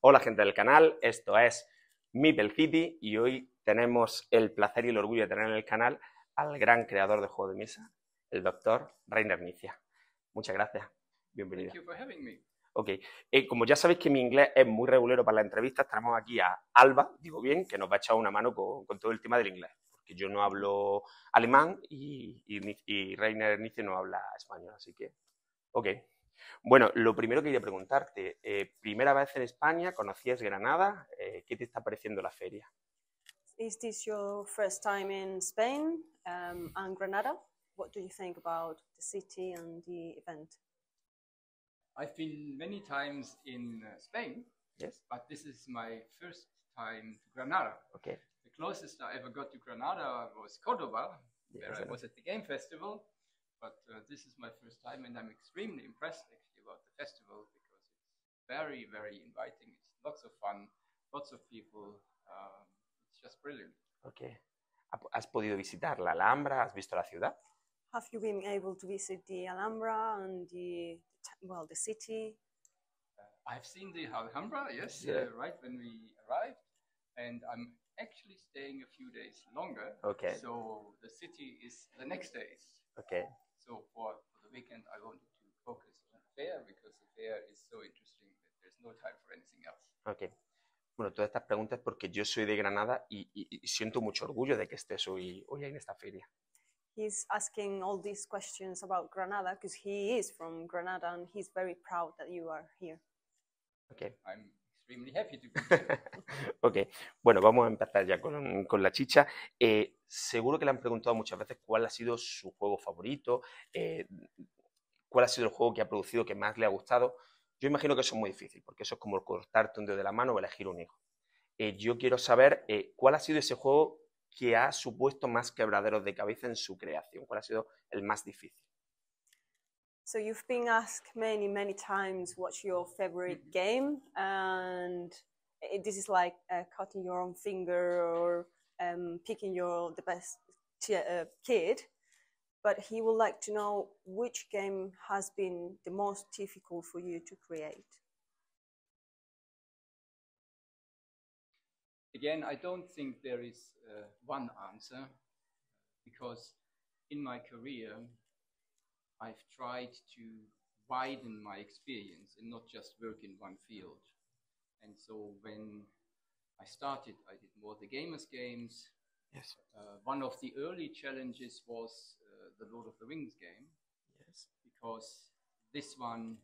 Hola gente del canal, esto es MeepleCity y hoy tenemos el placer y el orgullo de tener en el canal al gran creador de juego de mesa, el doctor Reiner Knizia. Muchas gracias, bienvenido. Thank you for having me. Ok, como ya sabéis que mi inglés es muy regulero para las entrevistas, tenemos aquí a Alba, digo bien, que nos va a echar una mano con todo el tema del inglés, porque yo no hablo alemán y Reiner Knizia no habla español, así que, ok. Bueno, lo primero que quería preguntarte, primera vez en España, ¿conocías Granada? ¿Qué te está pareciendo la feria? Is this your first time in Spain and Granada? What do you think about the city and the event? I've been many times in Spain, yes, but this is my first time to Granada. Okay. The closest I ever got to Granada was Córdoba, yes, where I was at the Game Festival. But this is my first time and I'm extremely impressed actually about the festival because it's very, very inviting. It's lots of fun, lots of people. It's just brilliant. Okay. ¿Has podido visitar la Alhambra? ¿Has visto la ciudad? Have you been able to visit the Alhambra and the city? I've seen the Alhambra, yes, yeah. Right when we arrived. And I'm actually staying a few days longer. Okay. So the city is the next days. Okay. So for the weekend, I wanted to focus on the fair because the fair is so interesting that there's no time for anything else. Okay. Bueno, todas estas preguntas porque yo soy de Granada y siento mucho orgullo de que estés hoy en esta feria. He's asking all these questions about Granada because he is from Granada and he's very proud that you are here. Okay. I'm extremely happy to be here. Okay. Bueno, vamos a empezar ya con la chicha. Seguro que le han preguntado muchas veces cuál ha sido su juego favorito, cuál ha sido el juego que ha producido que más le ha gustado. Yo imagino que eso es muy difícil, porque eso es como cortarte un dedo de la mano o elegir un hijo. Yo quiero saber cuál ha sido ese juego que ha supuesto más quebraderos de cabeza en su creación, cuál ha sido el más difícil. So you've been asked many times what's your favorite game, and this is like cutting your own finger or picking the best kid, but he would like to know which game has been the most difficult for you to create. Again, I don't think there is one answer, because in my career I've tried to widen my experience and not just work in one field. And so when I started, I did more the gamers' games. Yes. One of the early challenges was the Lord of the Rings game. Yes. Because this one,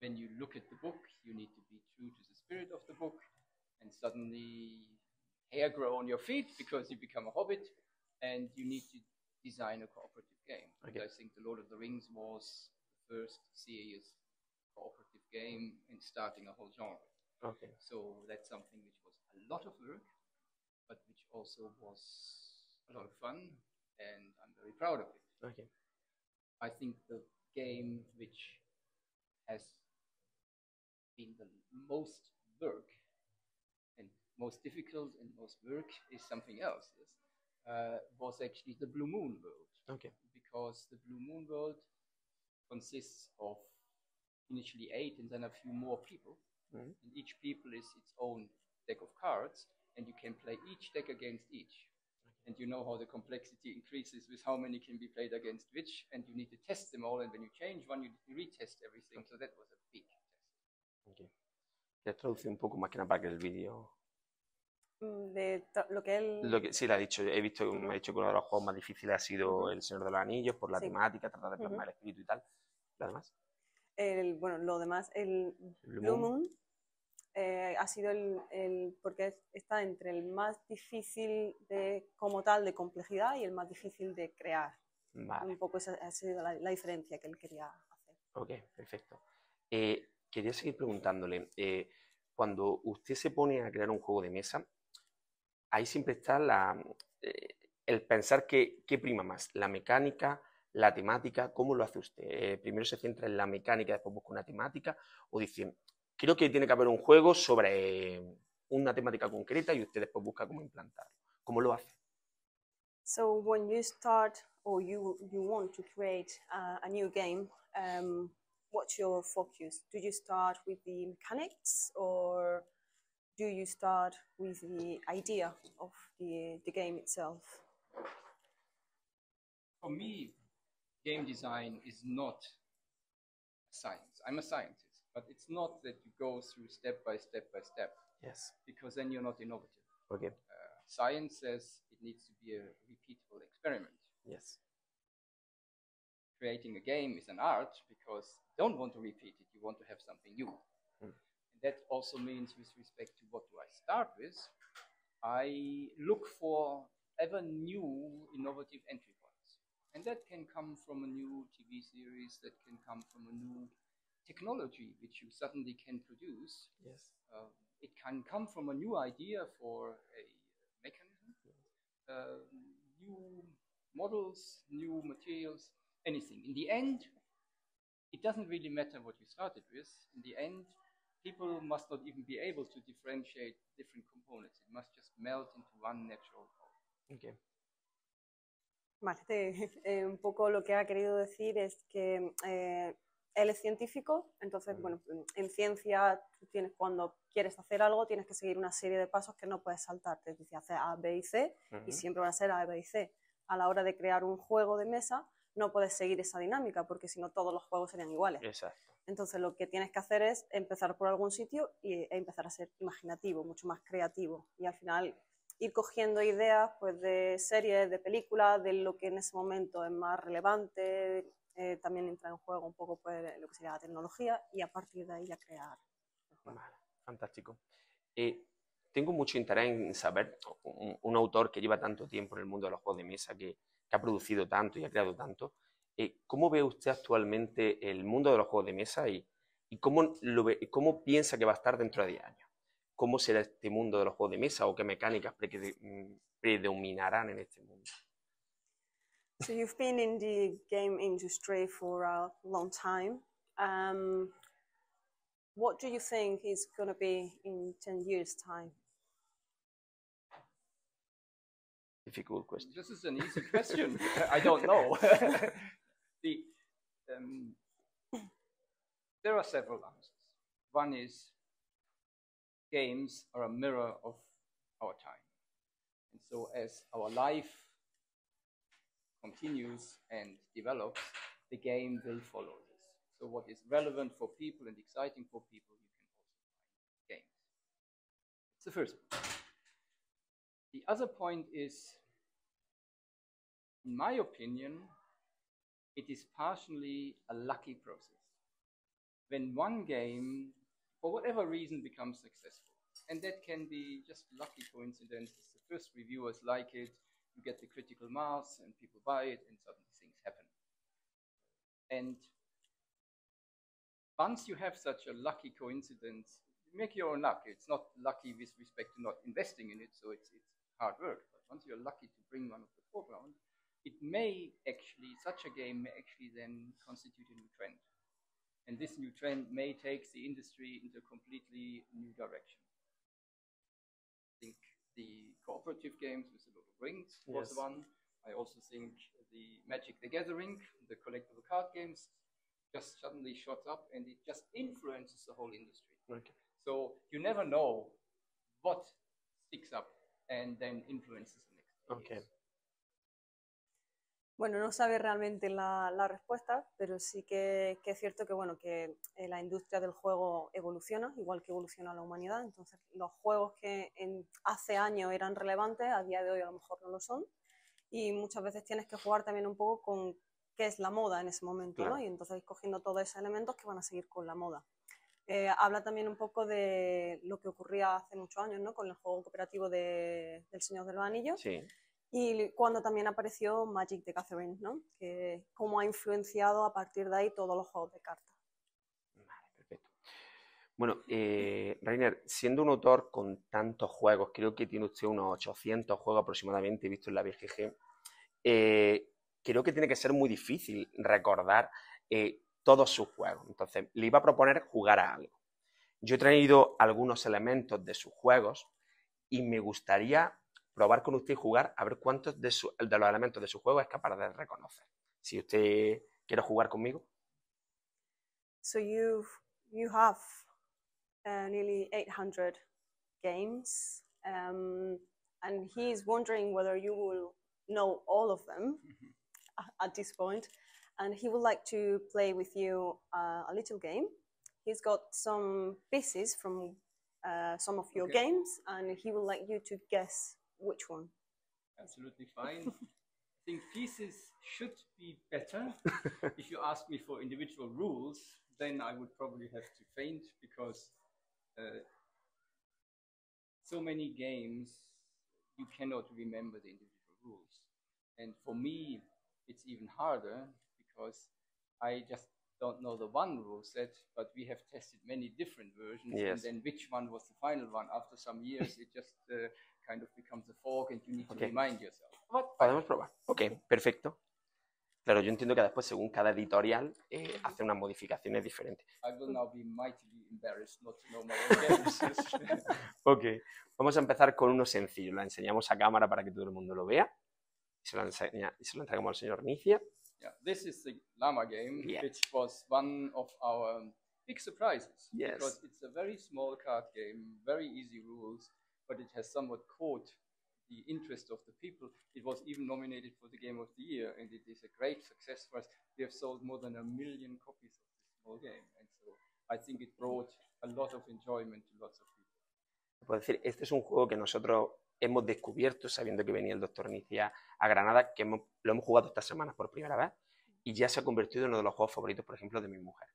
when you look at the book, you need to be true to the spirit of the book, and suddenly hair grow on your feet because you become a hobbit, and you need to design a cooperative game. Okay. I think the Lord of the Rings was the first serious cooperative game in starting a whole genre. Okay. So that's something which was a lot of work, but which also was a lot of fun, and I'm very proud of it. Okay. I think the game which has been the most work and most difficult and most work is something else. Was actually the Blue Moon world. Okay. Because the Blue Moon world consists of initially 8 and then a few more people. Mm-hmm. And each people is its own deck of cards, and you can play each deck against each. Okay. And you know how the complexity increases with how many can be played against which, and you need to test them all, and when you change one, you retest everything. So that was a big test. Okay. Le traduce un poco más que nada para que el vídeo... De lo que él... sí, le ha dicho, he visto, me ha dicho que uno de los juegos más difíciles ha sido El Señor de los Anillos, por la temática, tratar de plasmar el espíritu y tal. ¿Lo demás? Bueno, lo demás, el Blue Moon ha sido porque está entre el más difícil como tal de complejidad y el más difícil de crear. Vale. Un poco esa ha sido la diferencia que él quería hacer. Ok, perfecto. Quería seguir preguntándole, cuando usted se pone a crear un juego de mesa, ahí siempre está el pensar qué prima más, la mecánica, la temática. ¿Cómo lo hace usted? ¿Primero se centra en la mecánica, después busca una temática? ¿O dice, creo que tiene que haber un juego sobre una temática concreta y usted después busca cómo implantarlo? ¿Cómo lo hace? So when you start or you want to create a new game, what's your focus? Do you start with the mechanics, or do you start with the idea of the game itself? For me, game design is not science. I'm a scientist, but it's not that you go through step by step by step. Yes. Because then you're not innovative. Okay. Science says it needs to be a repeatable experiment. Yes. Creating a game is an art because you don't want to repeat it. You want to have something new. Mm. And that also means, with respect to what do I start with, I look for ever new innovative entry points. And that can come from a new TV series. That can come from a new technology which you suddenly can produce. Yes. It can come from a new idea for a mechanism, new models, new materials, anything. In the end, it doesn't really matter what you started with. In the end, people must not even be able to differentiate different components. It must just melt into one natural whole. Okay. Más de, un poco lo que ha querido decir es que él es científico, entonces, bueno, en ciencia tú tienes, cuando quieres hacer algo tienes que seguir una serie de pasos que no puedes saltarte. Es decir, hacer A, B y C, y siempre van a ser A, B y C. A la hora de crear un juego de mesa no puedes seguir esa dinámica, porque si no todos los juegos serían iguales. Exacto. Entonces lo que tienes que hacer es empezar por algún sitio y empezar a ser imaginativo, mucho más creativo. Y al final ir cogiendo ideas, pues, de series, de películas, de lo que en ese momento es más relevante. También entra en juego un poco, pues, lo que sería la tecnología, y a partir de ahí ya crear. Fantástico. Tengo mucho interés en saber un autor que lleva tanto tiempo en el mundo de los juegos de mesa, que ha producido tanto y ha creado tanto. ¿Cómo ve usted actualmente el mundo de los juegos de mesa y cómo piensa que va a estar dentro de 10 años? ¿Cómo será este mundo de los juegos de mesa, o qué mecánicas predominarán en este mundo? So you've been in the game industry for a long time. What do you think is going to be in 10 years' time? Difficult question. This is an easy question. I don't know. There are several answers. One is, games are a mirror of our time. And so as our life continues and develops, the game will follow this. So what is relevant for people and exciting for people, you can also find games. It's the first point. The other point is, in my opinion, it is partially a lucky process. When one game, for whatever reason, becomes successful, and that can be just lucky coincidences. The first reviewers like it, you get the critical mass, and people buy it, and suddenly things happen. And once you have such a lucky coincidence, you make your own luck. It's not lucky with respect to not investing in it, so it's hard work. But once you're lucky to bring one of the foreground, it may actually, such a game may actually then constitute a new trend. And this new trend may take the industry into a completely new direction. I think the cooperative games with the Lord of the Rings was one. I also think the Magic: The Gathering, the collectible card games, just suddenly shot up, and it just influences the whole industry. Okay. So you never know what sticks up and then influences the next. Okay. Bueno, no sabe realmente la respuesta, pero sí que es cierto que, bueno, que la industria del juego evoluciona, igual que evoluciona la humanidad. Entonces, los juegos que hace años eran relevantes, a día de hoy a lo mejor no lo son. Y muchas veces tienes que jugar también un poco con qué es la moda en ese momento, claro, ¿no? Y entonces cogiendo todos esos elementos que van a seguir con la moda. Habla también un poco de lo que ocurría hace muchos años, ¿no? Con el juego cooperativo del Señor de los Anillos. Sí. Y cuando también apareció Magic: The Gathering, ¿no? Que cómo ha influenciado a partir de ahí todos los juegos de cartas. Vale, perfecto. Bueno, Reiner, siendo un autor con tantos juegos, creo que tiene usted unos 800 juegos aproximadamente visto en la BGG, creo que tiene que ser muy difícil recordar todos sus juegos. Entonces, le iba a proponer jugar a algo. Yo he traído algunos elementos de sus juegos y me gustaría probar con usted y jugar a ver cuántos de los elementos de su juego es capaz de reconocer. Si usted quiere jugar conmigo. So you have nearly 800 games, and he's wondering whether you will know all of them at this point, and he would like to play with you a little game. He's got some pieces from some of your games, and he would like you to guess which one. Absolutely fine. I think pieces should be better. If you ask me for individual rules, then I would probably have to faint, because so many games, you cannot remember the individual rules. And for me, it's even harder, because I just don't know the one rule set, but we have tested many different versions, and then which one was the final one. After some years, it just kind of becomes a fork, and you need to remind yourself. Podemos probar. Ok, perfecto. Claro, yo entiendo que después, según cada editorial, hace unas modificaciones diferentes. I will now be mightily embarrassed not to know my own games. Ok, vamos a empezar con uno sencillo. La enseñamos a cámara para que todo el mundo lo vea. Se lo entregamos al señor Knizia. Yeah, this is the Lama game, which was one of our big surprises. Yes. Because it's a very small card game, very easy rules, but it has somewhat caught the interest of the people. It was even nominated for the Game of the Year, and it is a great success for us. We have sold more than 1 million copies of this small game, and so I think it brought a lot of enjoyment to lots of people. Puedo decir, este es un juego que nosotros hemos descubierto, sabiendo que venía el doctor Knizia a Granada, que lo hemos jugado estas semanas por primera vez, y ya se ha convertido en uno de los juegos favoritos, por ejemplo, de mi mujer.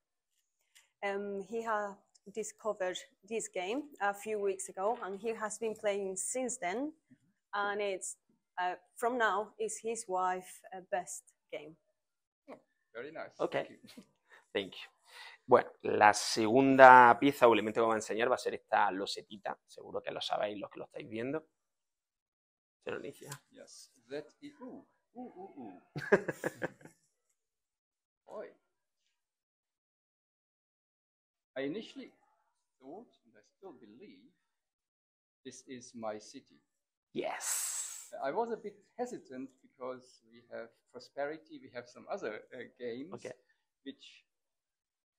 He has discovered this game a few weeks ago, and he has been playing since then, and it's, from now, is his wife's best game. Oh, very nice. Okay. Thank you. Thank you. Bueno, la segunda pieza o elemento que voy a enseñar va a ser esta losetita. Seguro que lo sabéis los que lo estáis viendo. Se lo inicia. Yes, that is... I initially thought, and I still believe, this is my city. Yes. I was a bit hesitant because we have Prosperity, we have some other games which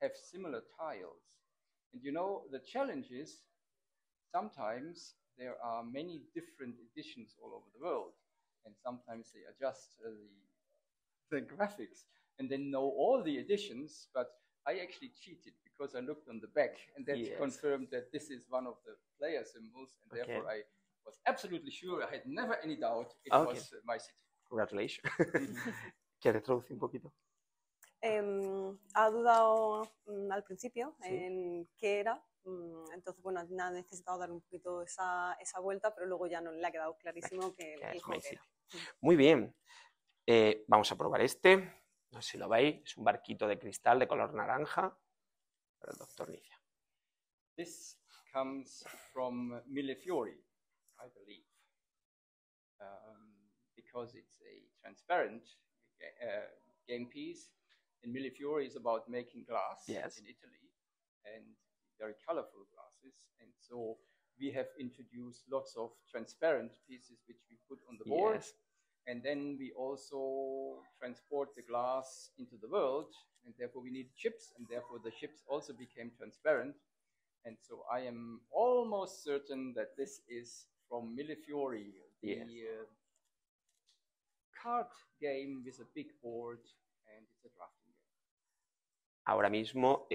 have similar tiles. And you know, the challenge is sometimes there are many different editions all over the world, and sometimes they adjust the graphics and then know all the editions. But I actually cheated, because I looked on the back, and that confirmed that this is one of the player symbols, and therefore I was absolutely sure, I had never any doubt, it was my city. Congratulations. ¿Quieres traducir un poquito? Ha dudado al principio en qué era, entonces bueno, ha necesitado dar un poquito esa vuelta, pero luego ya no le ha quedado clarísimo que el juego era. Muy bien, vamos a probar este, no sé si lo veis, es un barquito de cristal de color naranja para el doctor Knizia. This comes from Millefiori, I believe, because it's a transparent game piece. And Millefiori is about making glass in Italy, and very colorful glasses. And so we have introduced lots of transparent pieces which we put on the board. And then we also transport the glass into the world, and therefore we need chips, and therefore the chips also became transparent. And so I am almost certain that this is from Millefiori, the card game with a big board, and it's a draft. Ahora mismo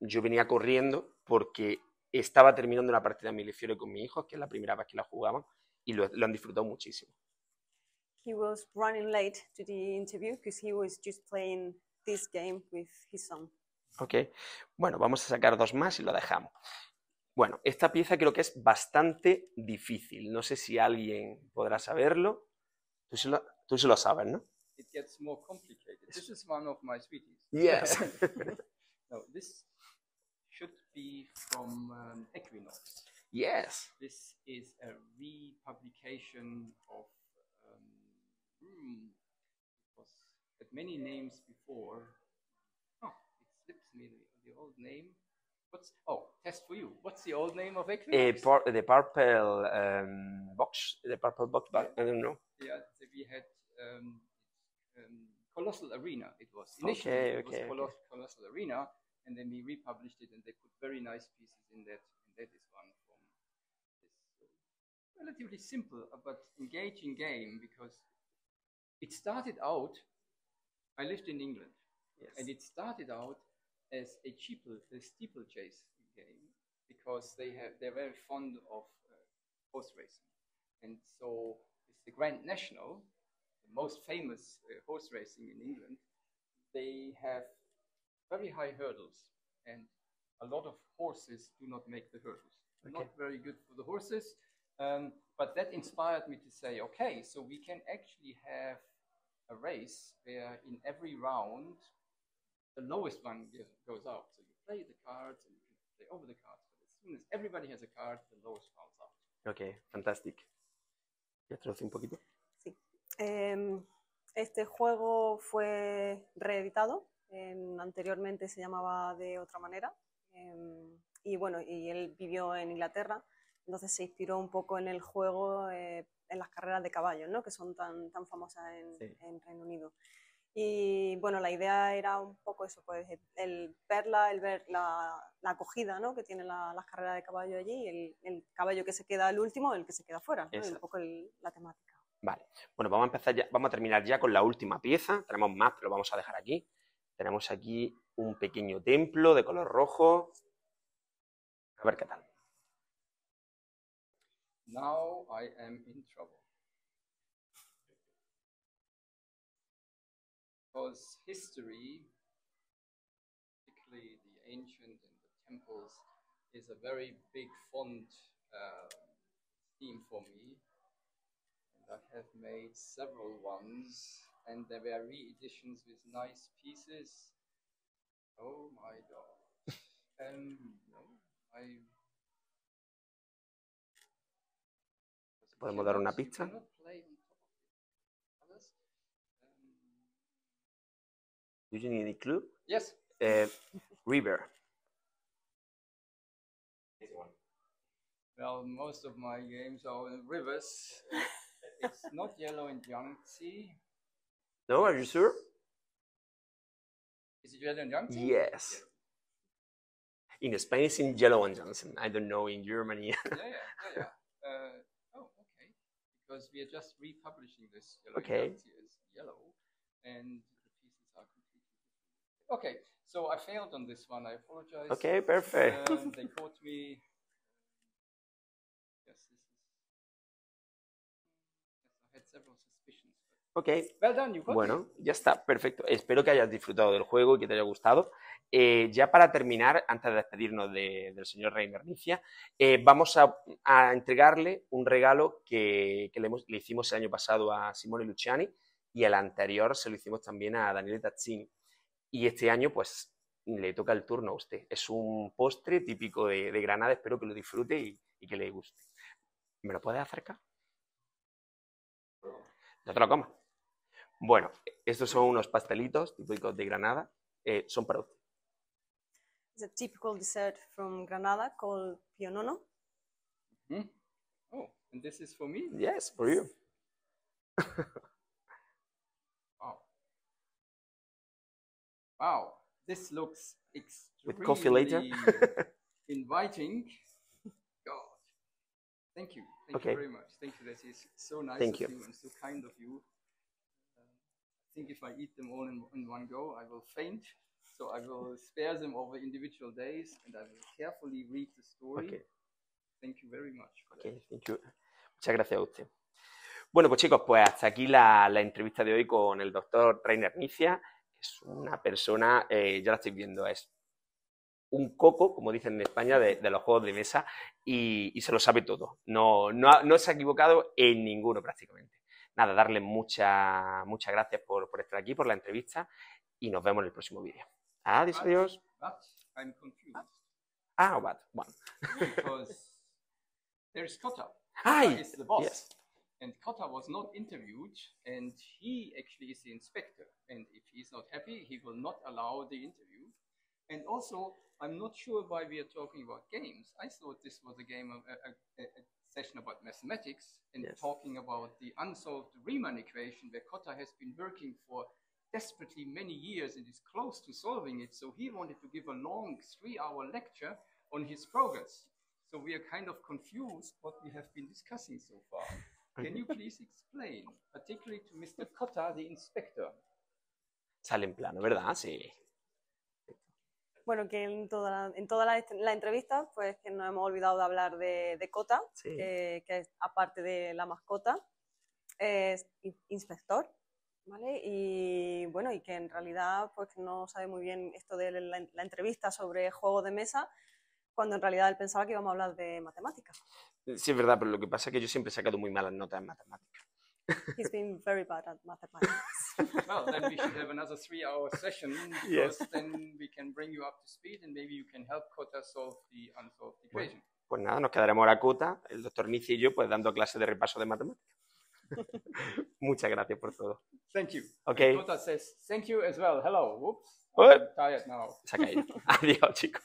yo venía corriendo porque estaba terminando una partida de Millefiori con mi hijo, que es la primera vez que la jugaban, y lo han disfrutado muchísimo. He was running late to the interview because he was just playing this game with his son. Okay. Bueno, vamos a sacar dos más y lo dejamos. Bueno, esta pieza creo que es bastante difícil. No sé si alguien podrá saberlo. Tú sí lo sabes, ¿no? It gets more complicated. This is one of my sweeties. Yes. No, this should be from Equinox. Yes. This is a republication of it was had many names before. Oh, it slips me the old name. Test for you. What's the old name of Equinox? The purple box. The purple box. But I don't know. Yeah, we had. Colossal Arena, it was initially Colossal Arena, and then we republished it, and they put very nice pieces in that, and that is one from this relatively simple but engaging game, because it started out, I lived in England, yes, and it started out as a steeplechase game, because they're very fond of horse racing, and so it's the Grand National, the most famous horse racing in England. They have very high hurdles, and a lot of horses do not make the hurdles. Okay. Not very good for the horses, but that inspired me to say, okay, so we can actually have a race where in every round the lowest one goes out. So you play the cards and you can play over the cards, but as soon as everybody has a card, the lowest round's out. Okay, fantastic. ¿Ya traducí un poquito? Sí. Este juego fue reeditado. Anteriormente se llamaba de otra manera, y bueno, y él vivió en Inglaterra, entonces se inspiró un poco en el juego, en las carreras de caballos, ¿no?, que son tan famosas en, sí, en Reino Unido. Y bueno, la idea era un poco eso, pues el ver la acogida, ¿no?, que tienen las carreras de caballo allí, el caballo que se queda el último, el que se queda fuera, ¿no?, un poco la temática. Vale, bueno, vamos a empezar ya, vamos a terminar ya con la última pieza. Tenemos más, pero vamos a dejar aquí. Tenemos aquí un pequeño templo de color rojo. A ver qué tal. Now I am in trouble. Because history, particularly the ancient and the temples, is a very big font theme for me. And I have made several ones. And there were re-editions with nice pieces. Oh my God. ¿Podemos dar una pista? Do you need a clue? Yes. River. Well, most of my games are in rivers. It's not Yellow and Yangtze. No, are you sure? Is it Yellow and Johnson? Yes. Yeah. In Spain, it's in Yellow and Johnson. I don't know in Germany. Yeah. Oh, okay. Because we are just republishing this. Yellow, okay. And is yellow, and the pieces are completely different. Okay, so I failed on this one. I apologize. Okay, perfect. They caught me. Yes, I had several. Ok, bueno, ya está, perfecto. Espero que hayas disfrutado del juego y que te haya gustado. Ya para terminar, antes de despedirnos del señor Reiner Knizia, vamos a entregarle un regalo que le hicimos el año pasado a Simone Luciani, y el anterior se lo hicimos también a Daniela Tassini. Y este año, pues, le toca el turno a usted. Es un postre típico de Granada, espero que lo disfrute y que le guste. ¿Me lo puedes acercar? No te lo comas. Bueno, estos son unos pastelitos típicos de Granada, son para usted. It's a typical dessert from Granada called pionono. Mm-hmm. Oh, and this is for me? Yes, for you. Wow. Wow, this looks extremely with coffee later. Inviting. God. Thank you. Thank you very much. Thank you. That is so nice of you and so kind of you. I think if I eat them all in one go, I will faint. So I will spare them over individual days, and I will carefully read the story. Okay. Thank you very much. Okay, thank you. Muchas gracias a usted. Bueno, pues chicos, pues hasta aquí la entrevista de hoy con el doctor Reiner Knizia. Es una persona, ya la estoy viendo, es un coco, como dicen en España, de los juegos de mesa, y se lo sabe todo. No se ha equivocado en ninguno prácticamente. Nada, darle muchas gracias por estar aquí, por la entrevista, y nos vemos en el próximo vídeo. Adiós, adiós. But I'm confused. Ah, what? One. Because there's Cotta. Cotta is the boss. Yes. And Cotta was not interviewed, and he actually is the inspector. And if he's not happy, he will not allow the interview. And also, I'm not sure why we are talking about games. I thought this was a game of a session about mathematics, and talking about the unsolved Riemann equation, where Cotta has been working for desperately many years and is close to solving it. So he wanted to give a long 3-hour lecture on his progress. So we are kind of confused what we have been discussing so far. Can you please explain, particularly to Mr. Cotta, the inspector? Sale en plano, ¿verdad? Sí. Bueno, que en toda la entrevista, pues que nos hemos olvidado de hablar de Cotta, sí. Que es, aparte de la mascota, es inspector, ¿vale? Y bueno, y que en realidad pues no sabe muy bien esto de la entrevista sobre juego de mesa, cuando en realidad él pensaba que íbamos a hablar de matemáticas. Sí, es verdad, pero lo que pasa es que yo siempre he sacado muy malas notas en matemáticas. He's been very bad at mathematics. Well, then we should have another 3-hour session, because yes. Then we can bring you up to speed and maybe you can help Cotta solve the unsolved equation. Bueno, pues nada, nos quedaremos ahora Cotta, el doctor Knizia y yo, pues dando clases de repaso de matemáticas. Muchas gracias por todo. Thank you. Okay. Cotta says thank you as well. Hello. Whoops. I'm tired now. Se ha caído. Adiós, chicos.